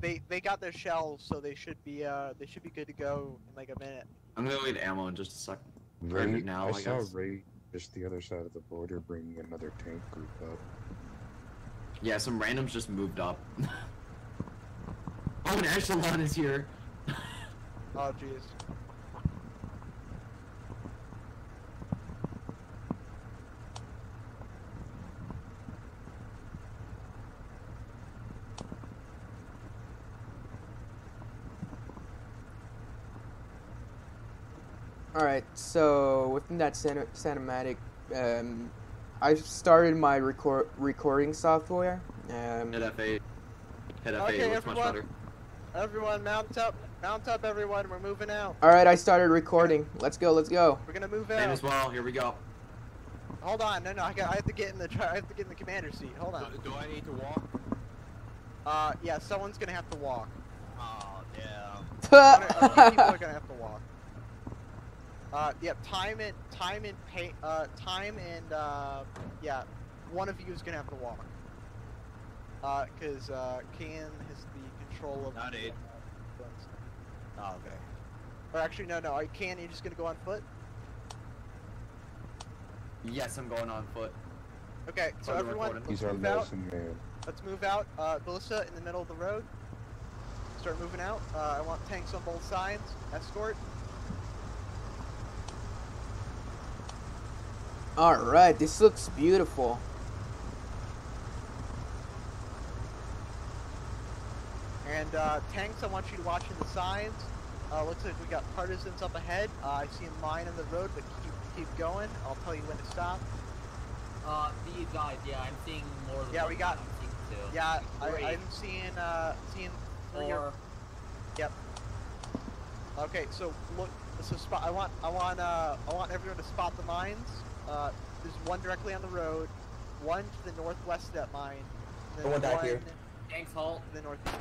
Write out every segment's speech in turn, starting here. they got their shells, so they should be good to go in like a minute. I'm gonna go get ammo in just a second. Ray, now, I saw Ray just the other side of the border bringing another tank group up. Yeah, some randoms just moved up. Oh, an echelon is here. Oh, jeez. Alright, so within that cinematic, I started my recording software. Hit F8. Hit F8, okay, looks much better. Everyone, mount up, everyone, we're moving out. Alright, I started recording. Let's go, let's go. We're gonna move out. Same as well, here we go. Hold on, no, I have to get in the commander seat, hold on. Do I need to walk? Yeah, someone's gonna have to walk. Oh, damn. People are gonna have to walk. Yeah, yeah, one of you is gonna have to walk. Cause, Can has the control of... Not eight. Oh, okay. Or actually, no, Can, you're just gonna go on foot? Yes, I'm going on foot. Okay, so everyone, let's move out. Let's move out, Ballista in the middle of the road. Start moving out. I want tanks on both sides, escort. Alright, this looks beautiful. And tanks, I want you to watch in the signs. Looks like we got partisans up ahead. I see a mine on the road, but keep going. I'll tell you when to stop. These guys, yeah, I'm seeing more of them. Yeah, we got... Yeah, I'm seeing... Four. Yep. Okay, so look... So spot, I want everyone to spot the mines. There's one directly on the road, one to the northwest of that mine, and then one here. Tanks halt. To the northeast.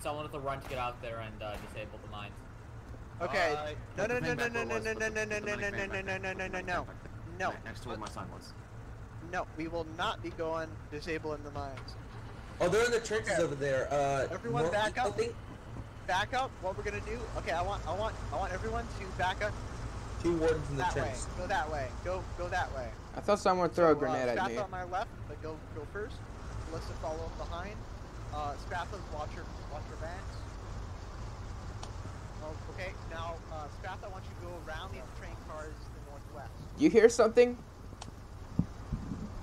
Someone at the run to get out there and disable the mines. Okay. No. Next to where my sign was. No, we will not be going disabling the mines. Oh, they're in the trenches over there. Everyone back up. Back up. What we're gonna do? Okay, I want everyone to back up. Two wardens in the trench. Go that way. Go that way. I thought someone threw a grenade at me. Spath on my left, but go first. Melissa follow up behind. Spathas, watch your backs. Oh, okay, now Spath, I want you to go around these train cars to the northwest. You hear something?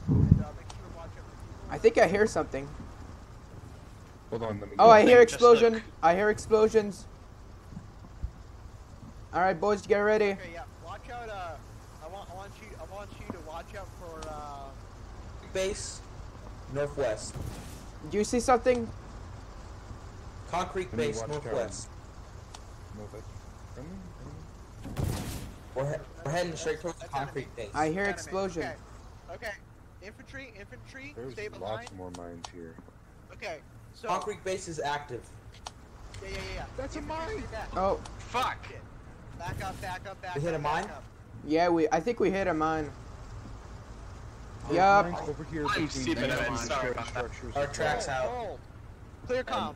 And, make sure to watch out for people. I think I hear something. Hold on, let me I hear explosion. I hear explosions. All right, boys, get ready. Okay, yeah. Watch out. I want you to watch out for base northwest. Do you see something? Concrete base northwest. We're heading straight towards the concrete base. I hear explosion. Okay. Infantry. There's lots more mines here. Okay. So, concrete base is active. Yeah. That's a mine! Oh. Fuck! Back up. We hit a mine? Yeah, I think we hit a mine. Oh, yup. Over here, I see the structures. Our track's out. Hold. Clear comms.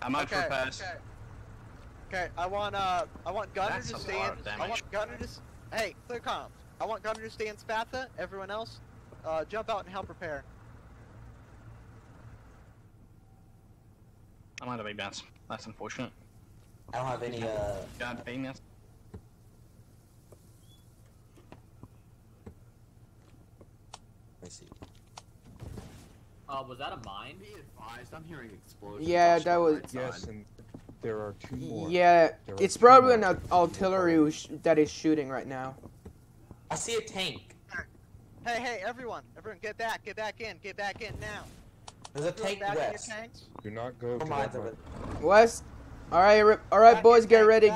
I'm out for pass. Okay, I want Gunner to stand. Hey, clear comms. I want Gunner to stay in Spatha. Everyone else, jump out and help repair. I'm out of big bands. That's unfortunate. I don't have any, God, big bands. I see. Was that a mine? Be advised, I'm hearing explosions. Yeah, that was... Yes, and there are two more. Yeah, it's probably an artillery that is shooting right now. I see a tank. Hey, everyone, get back in now. There's a tank west. Do not go west. All right, boys, get ready.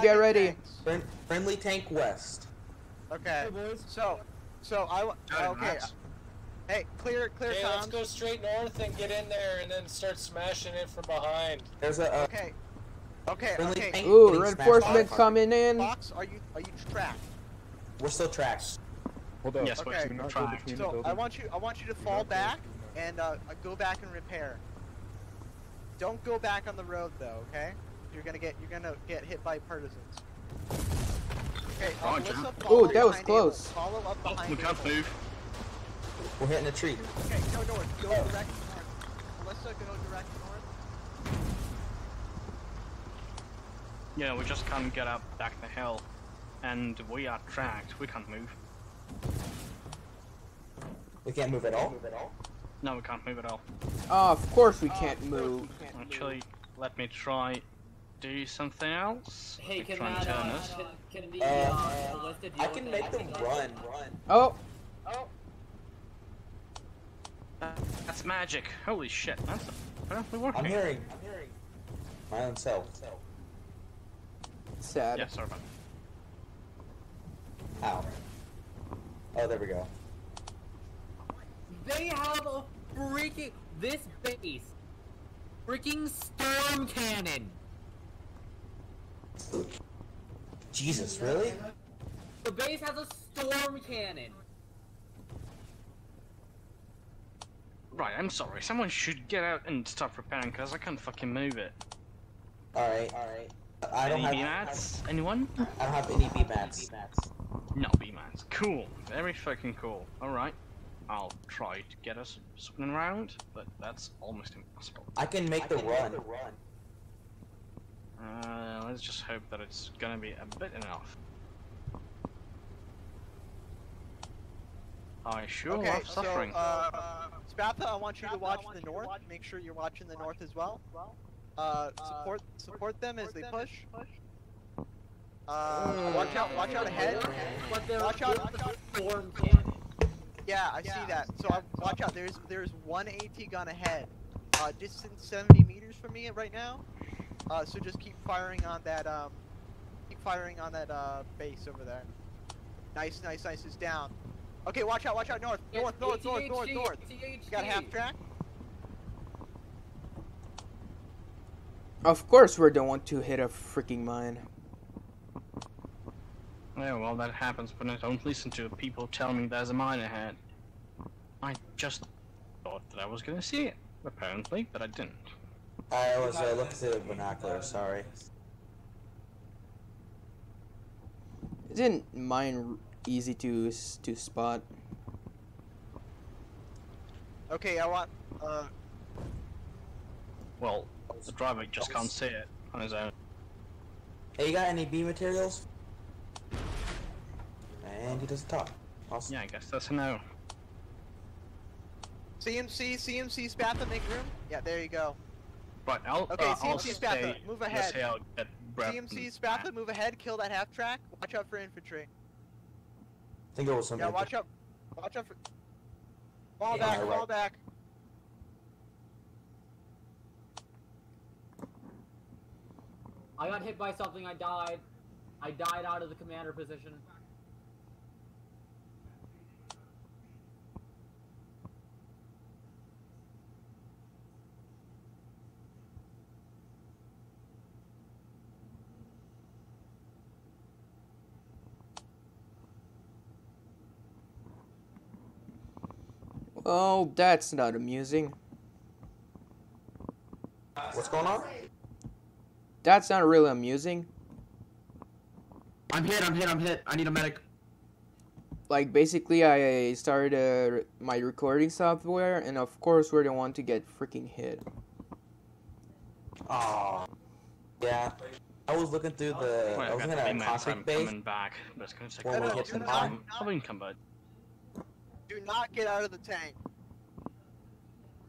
Friendly tank west. Okay. So okay. Hey, clear. Hey, let's go straight north and get in there, and then start smashing it from behind. There's a. Okay. Ooh, reinforcements coming in. Fox, are you tracked? We're still tracked. Hold up. Yes, okay. But so I want you to fall back and go back and repair. Don't go back on the road though, okay? You're gonna get hit by partisans. Okay. Oh, that was close. Follow up behind. We can't move. We're hitting a tree. Okay, go north. Go direct north. Alyssa, go direct north. Yeah, we just can't get up back the hill, and we are tracked. We can't move. We can't move at all. No, we can't move at all. Of course we can't move. Actually, let me try do something else. Hey, I can make them run. Oh. That's magic. Holy shit, that's apparently working. I'm hearing. My own self. Sad. Yeah, sorry about that. Ow. Oh, there we go. They have a freaking... This base. Freaking storm cannon. Jesus, really? The base has a storm cannon. Right, I'm sorry. Someone should get out and stop repairing, because I can't fucking move it. Alright. I don't have any B-mats. No B-mats. Cool. Very fucking cool. Alright. I'll try to get us spinning around, but that's almost impossible. I can make the run. Let's just hope that it's gonna be a bit enough. I sure love suffering. Spatha, I want you to watch the north. Make sure you're watching the north as well. Support them as they push. Watch out ahead. Watch out the storm cannon. Yeah, I see that. So watch out. There's one AT gun ahead. Distance 70 meters from me right now. So just keep firing on that. Base over there. Nice. It's down. Okay, watch out, north. Got half track. Of course we don't want to hit a freaking mine. Yeah, well that happens when I don't listen to people telling me there's a mine ahead. I just thought that I was gonna see it, apparently, but I didn't. I was looking through the binocular, sorry. Isn't mine easy to spot? Okay, I want. Well, the driver just can't see it on his own. Hey, you got any B materials? And he doesn't talk. Awesome. Yeah, I guess that's a no. CMC, Spatha, make room. Yeah, there you go. Right, CMC, Spatha, move ahead. CMC, Spatha, move ahead. Kill that half track. Watch out for infantry. Yeah, watch out for... Fall back. I got hit by something, I died out of the commander position. Oh, that's not amusing. What's going on? That's not really amusing. I'm hit. I need a medic. Like, basically, I started my recording software, and of course, we're the one to get freaking hit. Oh. Yeah. I was looking through the... Wait, I was looking at a toxic base. I'm coming back. It's going to take a while. I'll come back. Do not get out of the tank.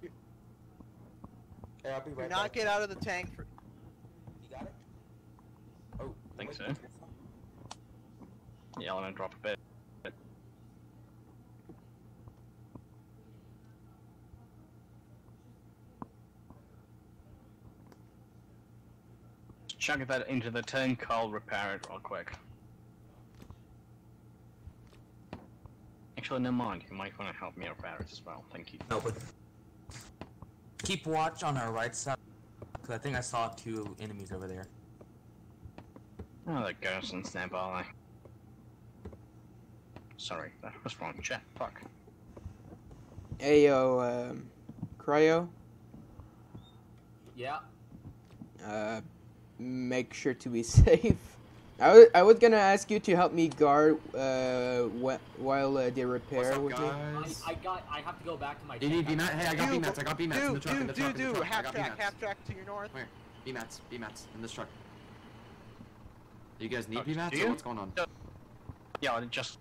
Hey, I'll be right back. Get out of the tank. You got it? Oh, I think so. Yeah, I'm gonna drop a bit. Chuck that into the tank. I'll repair it real quick. Actually, never mind. You might want to help me out as well. Thank you. No, but keep watch on our right side, because I think I saw 2 enemies over there. Oh, that goes and snap all I. Sorry, that was wrong chat. Fuck. Hey, yo, Cryo? Yeah? Make sure to be safe. I was gonna ask you to help me guard, while they repair up, with guys? Me. I have to go back to my chat. Hey, I got B-mats, in the truck, half-track to your north. Where? B-mats, in this truck. Do you guys need B-mats, or what's going on? Yeah, I'll just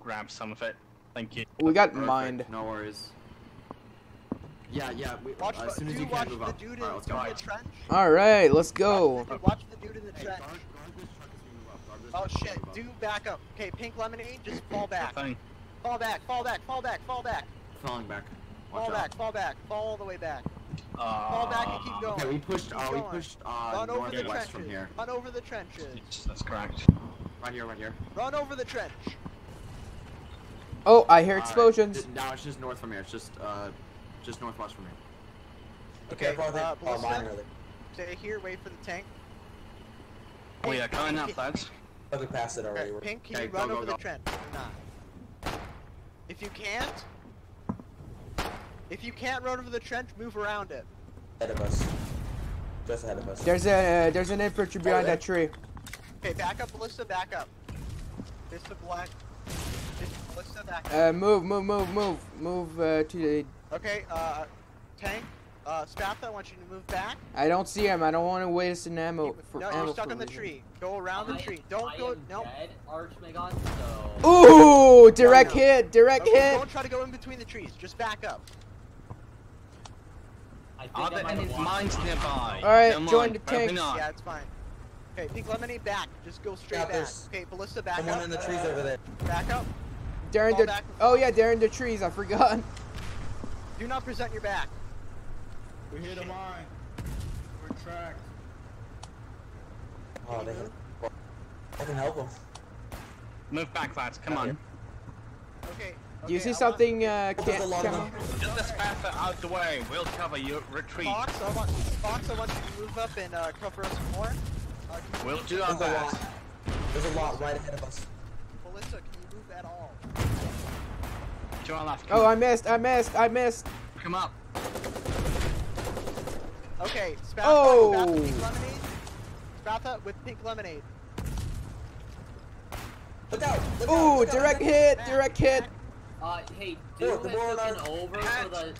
grab some of it. Thank you. We got mined. No worries. Yeah, watch as soon as you can move up. Alright, let's go. Watch the dude in the trench. Oh shit, do back up. Okay, Pink Lemonade, just fall back. Fall back. Falling back. Fall back. Fall all the way back. Fall back and keep going. Okay, we pushed northwest from here. Run over the trenches. That's correct. Right here. Run over the trench. Oh, I hear explosions. No, it's just north from here. It's just northwest from here. Okay, stay here, wait for the tank. Oh yeah, coming up, lads. I think past it already. Pink, can you run over the trench? Nah. If you can't run over the trench, move around it. Ahead of us. Just ahead of us. There's an infantry behind that tree. Okay, back up, Ballista, back up. Mr. Black. Move to the... Okay, tank, Spaff, I want you to move back. I don't see him, I don't want to waste an ammo for ammo. No, you're stuck on the tree. Go around the tree. Don't go... Nope. Ooh, direct hit, direct hit! Don't try to go in between the trees, just back up. Are there any mines nearby? Alright, join the tank. Yeah, it's fine. Okay, Pink Lemonade back, just go straight back. Okay, Ballista back up. Someone in the trees over there. Back up. They're in the trees, I forgot. Do not present your back. We hit a mine. We're tracked. Oh, they hit. I can help them. Move back, lads, come on. Okay. Do you see something, camera? Just the Spatha out the way, we'll cover your retreat. Fox, I want you to move up and cover us more. We'll do our best. There's a lot right ahead of us. Melissa, can you move at all? To our left. Oh, I missed. Come up. Okay, Spatha with Pink Lemonade. Spatha with Pink Lemonade. Look out! Ooh, direct hit! Hey, do it over for the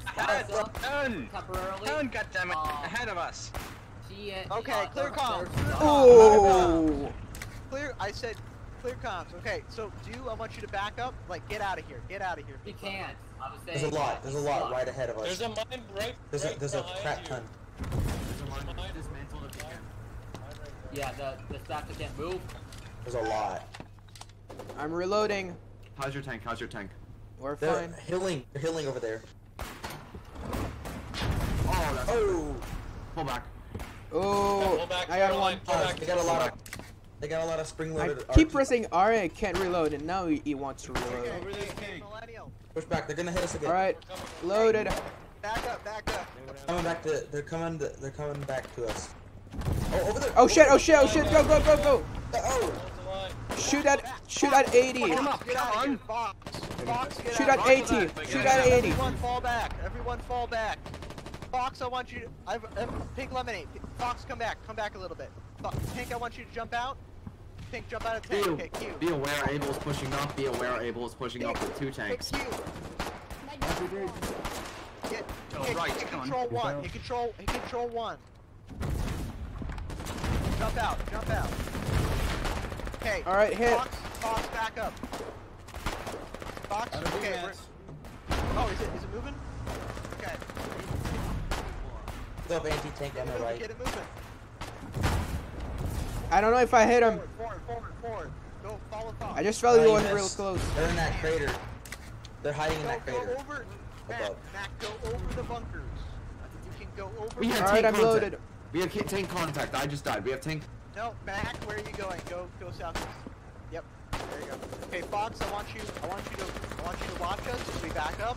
Spatha temporarily. Turn, goddammit, ahead of us. Okay, clear comms. Oh! Clear comms. Okay, so I want you to back up? Like, get out of here. You can't. There's a lot right ahead of us. There's a mine right There's a crap ton. Yeah, the stacker can't move. There's a lot. I'm reloading. How's your tank? We're fine. They're healing over there. Oh! Pull back. Oh, I got one. They got a lot of spring loaded. I keep pressing R and I can't reload, and now he wants to reload. Push back, they're gonna hit us again. Alright, loaded. Back up. They're coming back to us. Oh, over there. Oh shit, go. Oh. Shoot at 80. Shoot at 80. Everyone fall back. Fox, I want you to. Pink Lemonade. Fox, come back a little bit. Fox, Pink, I want you to jump out. Pink, jump out of tank. Okay, Q. Be aware, Abel is pushing up. Be aware, Abel is pushing up with two tanks. Q. Hit control one. Jump out. Okay. All right, hit. Fox, back up. Fox, okay. Oh, is it moving? Okay. Anti-tank on the right. Get it moving. I don't know if I hit him. Forward. Go, follow Fox. I just fell real close. They're in that crater. They're hiding in that crater. Mac, go over the bunkers. You can go over. Alright, I'm loaded. We have tank contact. I just died. We have tank. No, Mac, where are you going? Go southeast. Yep. There you go. Okay, Fox, I want you to watch us as we back up.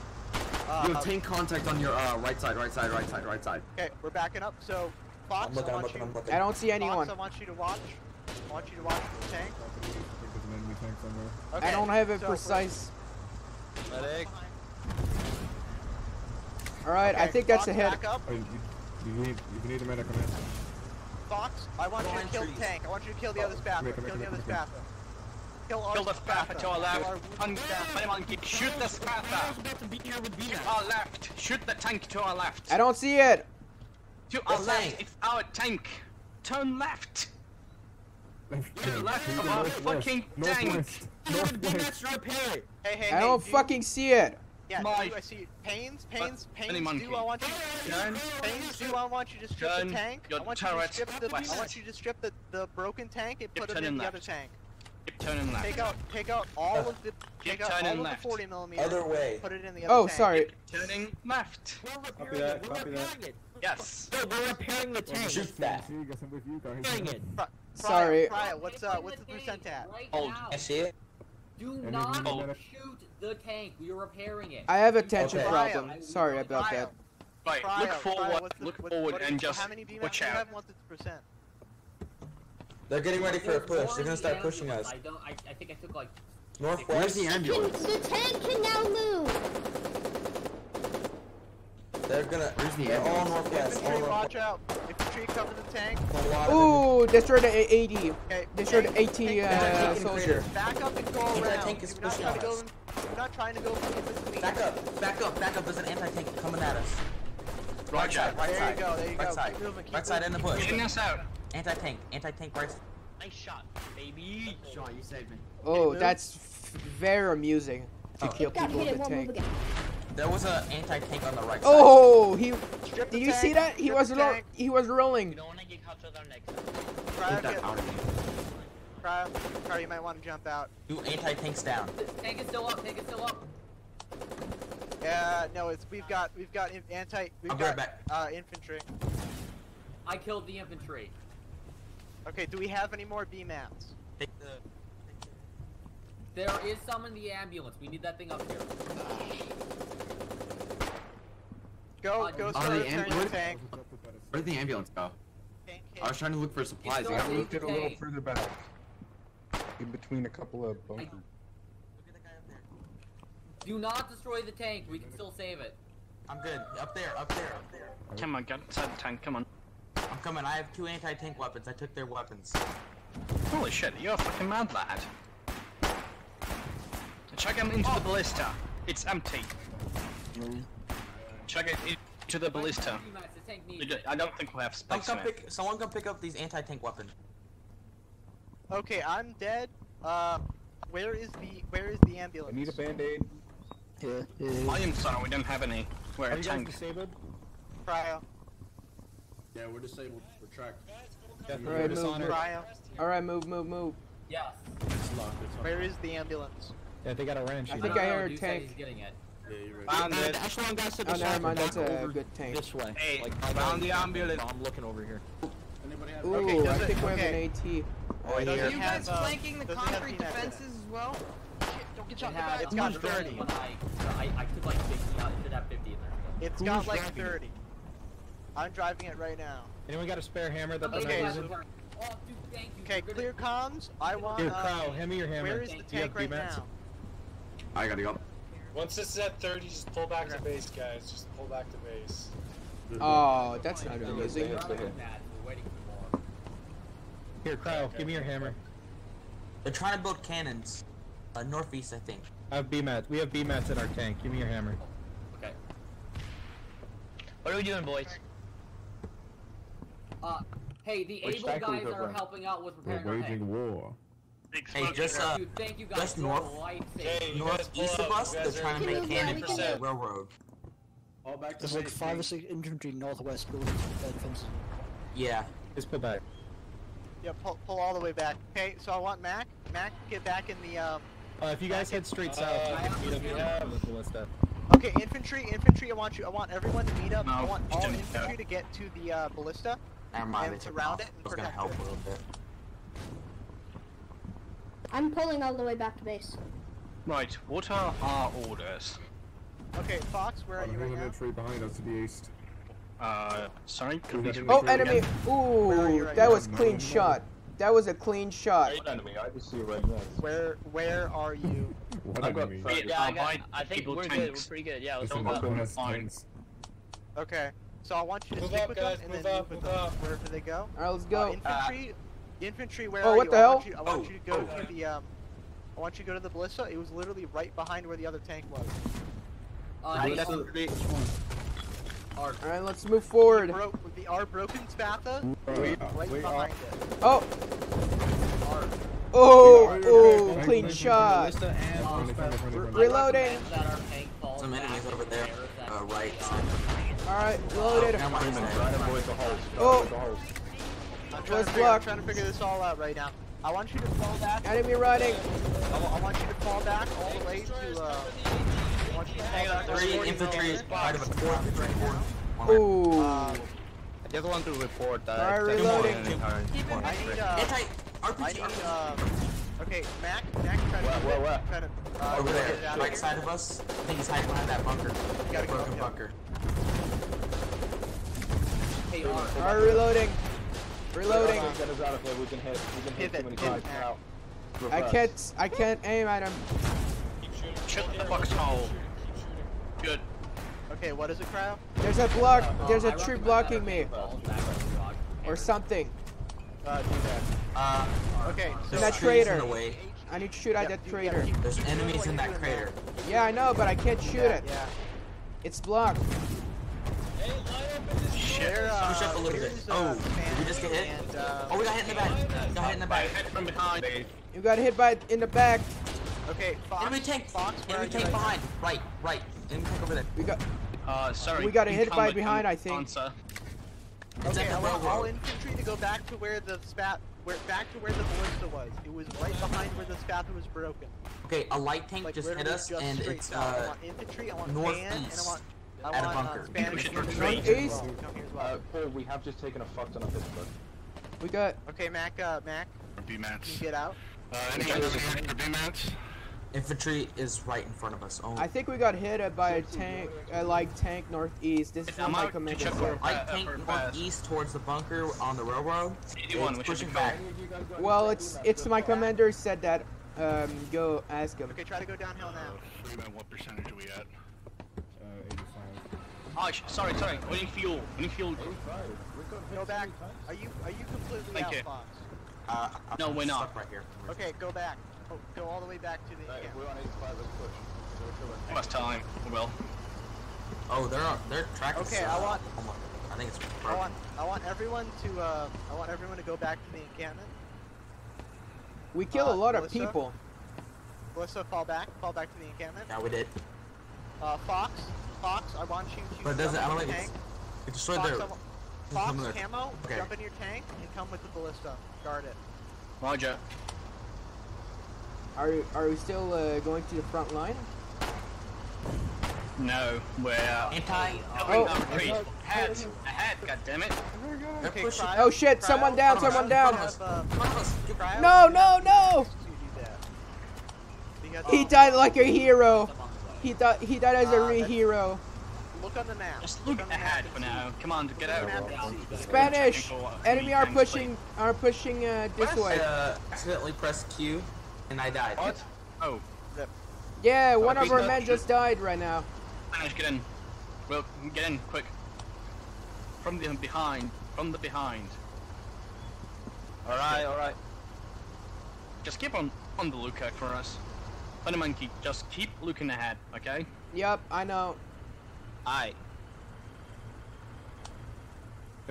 You have tank contact on your right side. Okay, we're backing up. So, Fox, I don't see anyone. Fox, I want you to watch the tank. tank somewhere. Okay, I don't have it precise. Medic. Alright, okay, I think that's a hit. Oh, you need a medic on that. Fox, I want you to kill the tank. I want you to kill the other spatha. Kill the other spatha. Kill the spatha to our left. Shoot the spatha. To our left. Shoot the tank to our left. I don't see it. To our left. It's our tank. Turn left. Left of our fucking tank. I don't fucking see it. Yeah, I see you. Pains, do I want you to strip the tank? I want you to strip the the broken tank and put it in the other tank. Take out all of the 40mm. Other way. Put it in the other tank. Oh, sorry. Turning left. Copy that. Copy that. Yes. We're repairing the tank. Just that. Sorry. What's the percent at? Hold. I see it. Do not shoot the tank. We are repairing it. I have a tension problem. Sorry about that. Right, look forward. Look forward and just watch out. They're getting ready for a push. They're gonna start pushing us. I think I took like. Northwest. Where's the ambulance? The tank can now move. They're gonna. Where's the ambulance? All northwest. All northwest. Watch out. Infantry cover the tank. Ooh, destroyed an 80. Destroyed an 80 soldier. Back up and go around. That tank is pushing us. We're not trying to go between. Back up. Back up. Back up. There's an anti-tank coming at us. Roger. Right side. There you go. Right side. Right side in the bush. Getting us out. Anti-tank. Anti-tank right side. Nice shot, baby. Nice shot. You saved me. Oh, that's very amusing to kill people with a tank. There was an anti-tank on the right side. Oh, he. Did you see that? He was rolling. You don't want to get caught to their neck. Get that out of here. Cryo, you might want to jump out. Do anti-tanks down. Tank is still up. Tank is still up. Yeah, no, it's we've got anti. We've got infantry. I killed the infantry. Okay, do we have any more B-mats? There is some in the ambulance. We need that thing up here. Go start the tank. Where did the ambulance go? I was trying to look for supplies. I got moved it a little further back. In between a couple of bunkers. Look at the guy up there. Do not destroy the tank. We can still save it. I'm good. Up there, up there, up there. Come on, get inside the tank. Come on. I'm coming. I have two anti-tank weapons. I took their weapons. Holy shit, you're a fucking mad lad. Chuck him into the ballista. It's empty. Chuck it into the ballista. I don't think we have space. Someone come pick up these anti-tank weapons. Okay, I'm dead. Where is the ambulance? I need a band-aid. I am sorry, we don't have any. We're a tank. Disabled? Cryo. Yeah, we're disabled. We're tracked. Alright, move. Yes. It's locked. Where is the ambulance? Yeah, they got a wrench. I think I heard a tank. Found it. Oh, never mind. That's a good tank. This way. Hey, found the ambulance. I'm looking over here. Ooh, I think we have an AT. Oh, here. Are you guys flanking the concrete defenses as well? Shit, don't get shot in the back. It's got 30. I could like 50. I should have 50 in there. It's got like 30. I'm driving it right now. Anyone got a spare hammer that they're not using? Okay, clear comms. I want. Here, Crow, hand me your hammer. Where is the tank right now? I gotta go. Once this is at 30, just pull back to base, guys. Just pull back to base. Oh, that's not amazing. Here, Crow, give me your hammer. They're trying to build cannons. Northeast, I think. I have B-mats. We have B-mats in our tank. Give me your hammer. Okay. What are we doing, boys? Hey, the able guys are helping out with repairing the tank. We're waging war. Hey, just thank you guys just northeast of us, they're trying to make cannon for the railroad. All back to like 5 or 6 infantry northwest buildings with that fence. Yeah, just pull back. Yeah, pull all the way back. Okay, so I want Mac. Mac, get back in the. If you guys head straight south. Okay, infantry. I want everyone to meet up. No, I want all infantry to get to the ballista. And surround it and protect it. I was gonna help a little bit. I'm pulling all the way back to base. Right, what are our orders? Okay, Fox, where are you right now? Infantry behind us to the east. Sorry? Enemy! Ooh, that was clean shot. That was a clean shot. Where are you? What I got first. Yeah, I think we're good. We're pretty good. Yeah, let's go. Okay. So I want you to stick with them and then move with them. Wherever they go. All right, let's go. Infantry, where are you? Oh, what the hell? I want you to go to the I want you to go to the Ballista. It was literally right behind where the other tank was. Alright, let's move forward. The R broken Spatha, right behind it. Oh! Oh! Clean shot! Reloading! Some enemies over there. Right. Alright, reloaded. Oh! Let's block. I'm trying to figure this all out right now. I want you to fall back. Enemy running! I want you to fall back all the way to, Three infantry is part of a fourth. Ooh. I just want to report that. Alright, reloading. Okay, Mac, try to over there, right side of us. I think he's hiding behind that bunker. Got a broken bunker. Hey, alright, reloading. Reloading. We can hit. I can't aim at him. Shut the fuck's hole. Good. Okay, what is it, Crow? There's a block. There's a tree blocking me. Or something. Do that. Okay. So that traitor. I need to shoot at that traitor. There's enemies in that crater. Yeah, I know, but I can't shoot it. Yeah. It's blocked. Shit. Push up a little bit. Oh, did we just get hit? Oh, we got hit in the back. Got hit in the back. From behind. You got hit by in the back. Okay, Fox. Enemy tank, Fox. Enemy tank behind. Right. Enemy tank over there. We got. Sorry. We got a hit by behind, I think. Answer. Okay, I want all infantry to go back to where the ballista was. It was right behind where the Spatha was broken. Okay, a light tank like, just hit us, just and it's I want infantry, I want northeast. At a bunker. We should retreat. Northeast. Paul, we have just taken a fuck ton of this book. We got. Okay, Mac. B-mats. Get out. Infantry is right in front of us. Only. I think we got hit by a tank, tank northeast. This is my command. Tank northeast towards the bunker on the railroad. It's pushing back. Well, it's my commander said that. Go ask him. Okay, try to go downhill now. What percentage are we at? 85. Oh, sorry. We need fuel. Go back. Are you completely out, Fox? No, we're not. Right here. Okay, go back. Oh, go all the way back to the. Right, yeah. We want to push. Last time. Well. Oh, they're tracking. Okay, I want. I think it's. I want everyone to. I want everyone to go back to the encampment. We kill a lot of people. Melissa, fall back to the encampment. Yeah, we did. Fox, I want you to. But it doesn't. I don't like it. It destroyed their. Fox, camo, okay. Jump in your tank and come with the ballista. Guard it. Roger. Are we still going to the front line? No, we're ahead, goddammit. Okay, oh shit, someone down. No. He died like a hero. He died as a hero. Look on the map. Just look ahead for now. Come on, get out. Spanish! Enemy are pushing this way. Accidentally pressed Q and I died. What? Oh. Yeah, one of our men just died right now. Spanish, get in. Well, get in, quick. From the behind. Alright. Just keep on the lookout for us. Funny monkey, just keep looking ahead, okay? Yep, I know. I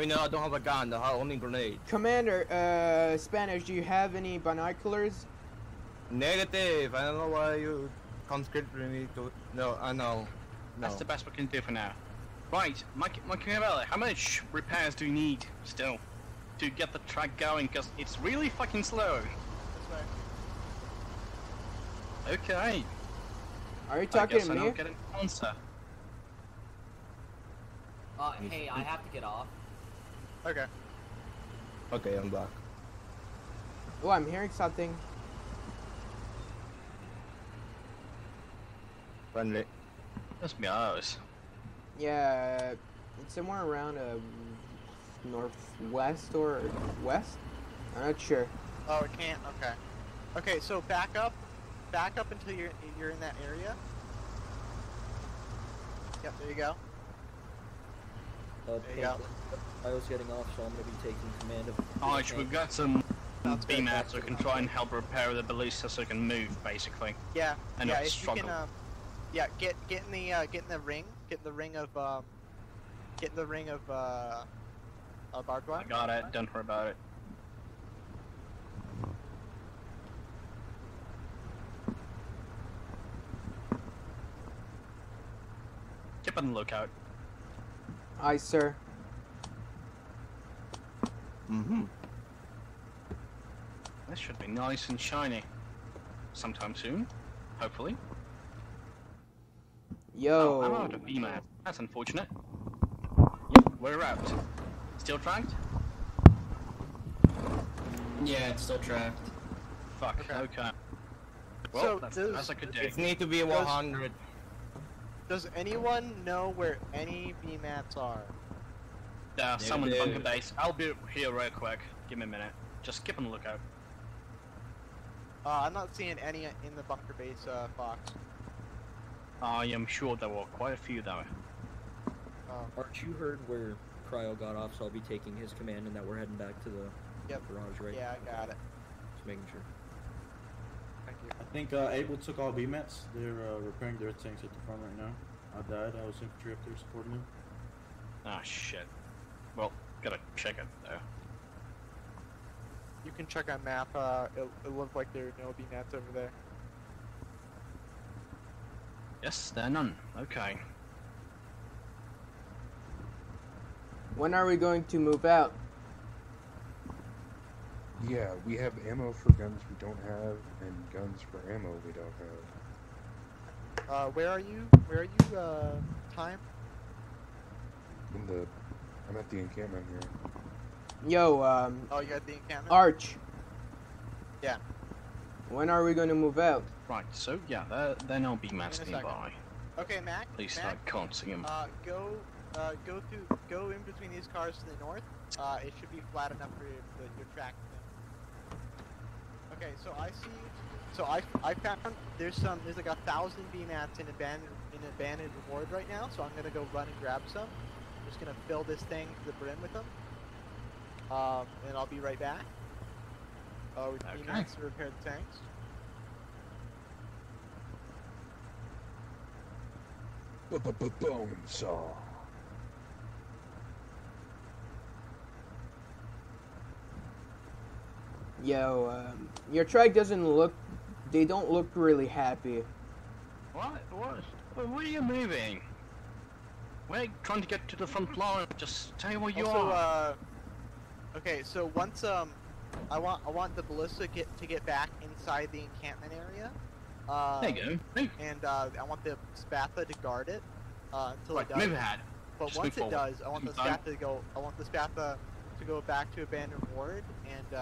don't have a gun, I have only grenade. Commander, Spanish, do you have any binoculars? Negative, I don't know why you conscripted me to... No, I know. No. That's the best we can do for now. Right, how much repairs do you need still to get the track going? Because it's really fucking slow. That's right. Okay. Are you talking to me? I don't get an answer. Hey, I have to get off. Okay. Okay, I'm back. Oh, I'm hearing something. Friendly. That's me, ours. Yeah, it's somewhere around northwest or west. I'm not sure. Oh, it can't? Okay. Okay, so back up until you're in that area. Yep, there you go. There you go. I was getting off, so I'm going to be taking command of... Alright, we've got some BMATs so I can try and help repair the ballista so I can move, basically. Yeah, and yeah, struggle. You can, yeah, get in the ring of barbed wire. I got it, don't worry about it. Keep on the lookout. Aye, sir. Mm-hmm. This should be nice and shiny. Sometime soon, hopefully. Yo! Oh, I'm out of BMAT. That's unfortunate. Yep, we're out. Still tracked? Yeah, it's still tracked. Fuck, okay. Well, so that's a good day. It needs to be 100. Does anyone know where any BMATs are? Some in the bunker base. I'll be here real quick. Give me a minute. Just keep on the lookout. I'm not seeing any in the bunker base, Fox. I am sure there were quite a few, though. Arch, you heard where Cryo got off, so I'll be taking his command and that we're heading back to the garage, right? Yeah, I got it. Just making sure. I think Abel took all BMATs. They're repairing their tanks at the front right now. I died. I was infantry up there supporting them. Ah, shit. Well, gotta check it there. You can check on map. It looked like there are no BMATs over there. Yes, there are none. Okay. When are we going to move out? Yeah, we have ammo for guns we don't have, and guns for ammo we don't have. Where are you? Where are you, Time? I'm at the encampment here. Yo, Oh, you're at the encampment? Arch. Yeah. When are we going to move out? Right, so, yeah, there will be mats nearby. Okay, Mac. At least I can't see him. Go in between these cars to the north. It should be flat enough for your track. Okay, so I see. So I found there's like 1,000 BMATs in abandoned ward right now. So I'm gonna go run and grab some. I'm just gonna fill this thing to the brim with them. And I'll be right back. With BMATs to repair the tanks. Bone saw. Yo, your track doesn't look, they don't look really happy. What are you moving? We're trying to get to the front line, just tell me where you are. Okay, so once, I want the ballista to get back inside the encampment area. There you go. And, I want the Spatha to guard it, until it does. Move ahead. But once it does, I want the Spatha to go back to abandoned ward, and,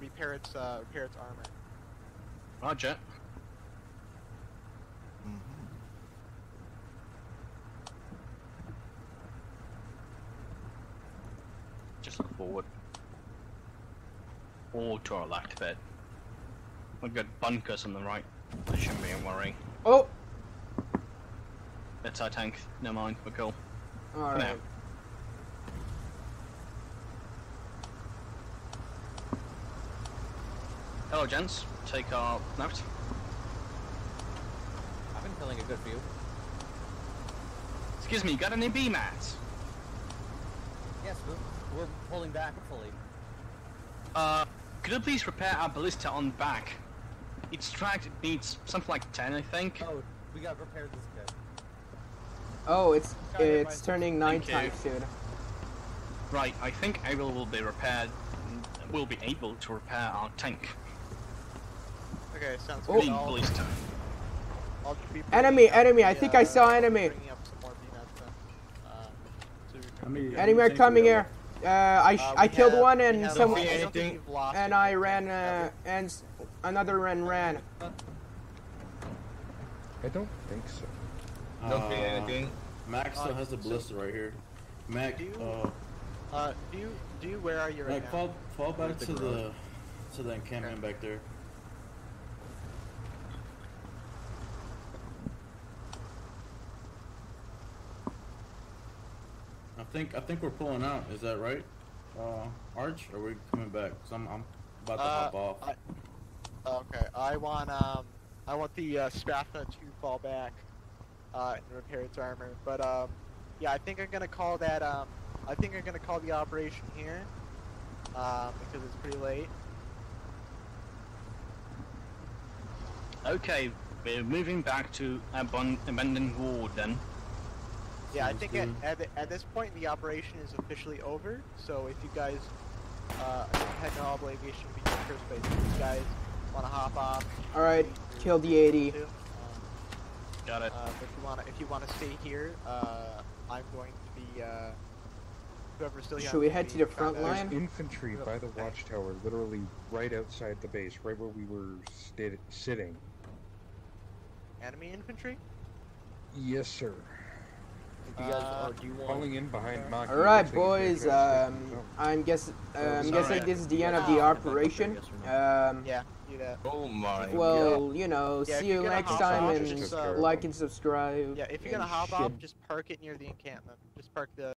repair its armor. Roger. Just look forward. Or to our left a bit. We've got bunkers on the right. That shouldn't be a worry. Oh! That's our tank. Never mind, we're cool. Alright. Hello, gents. Take our note. I've been feeling a good view. Excuse me, you got any BMATs? Yes, we're pulling back fully. Could you please repair our ballista on back? Its tracked beats something like 10, I think. Oh, we got repaired this good. Oh, it's turning 9 times soon. Right, I think Abel will be repaired. We'll be able to repair our tank. Okay, sounds good. Enemy! I think I saw enemy. Enemy are coming here. I killed one and someone and I ran and another ran. I don't think so. Don't feel anything. Mac still has the blister right here. Mac, Do you where are you right now? Fall back to the encampment back there. I think we're pulling out. Is that right, Arch? Or are we coming back? Cause I'm about to hop off. Okay, I want the Strathna to fall back and repair its armor. But yeah, I think I'm gonna call that. I think I'm gonna call the operation here because it's pretty late. Okay, we're moving back to abandoned ward then. Yeah, I think at this point the operation is officially over. So if you guys had no obligation to be your first base, if you guys want to hop off. All right, kill the 80. Got it. If you wanna stay here, I'm going to be whoever's still here. Should we head to the front line? There's infantry by the watchtower, literally right outside the base, right where we were sitting. Enemy infantry? Yes, sir. Falling in behind Maki. All right, boys. I'm guessing this is the end of the operation. Yeah. Do that. Oh my. Well, God. You know. Yeah, see you next time, and just, like and subscribe. Yeah. If you're gonna hop off, just park it near the encampment. Just park the.